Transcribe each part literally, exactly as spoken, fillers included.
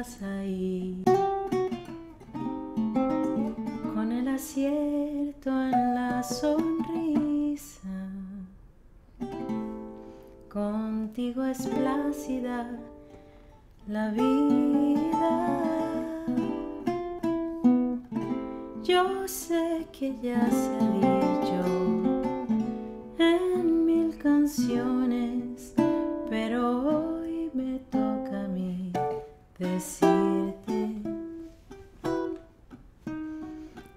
estás ahí, con el acierto en la sonrisa, contigo es plácida la vida. Yo sé que ya se ha dicho en mil canciones, pero hoy me toca a mí decirte: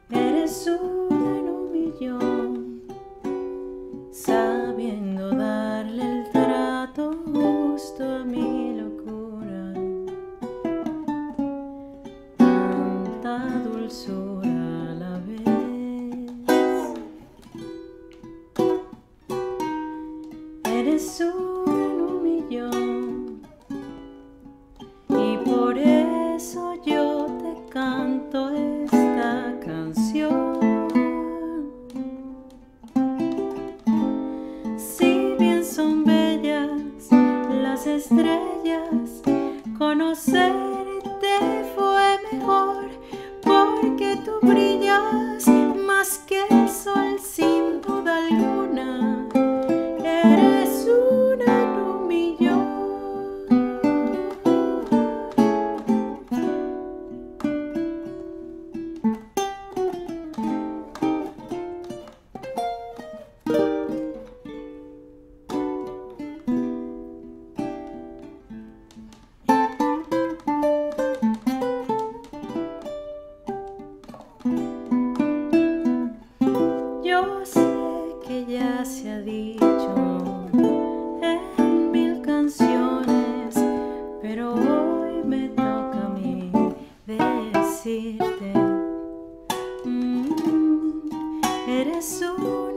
eres una en un millón, sabiendo darle el trato justo a mi locura. Tanta dulzura a la vez. Eres una en un millón, y por eso yo te canto esta canción. Si bien son bellas las estrellas, conocerte fue mejor, porque tú brillas más que el sol sin duda alguna. Eres una en un millón. Yo sé que ya se ha dicho en mil canciones, pero hoy me toca a mí decirte: mm, eres un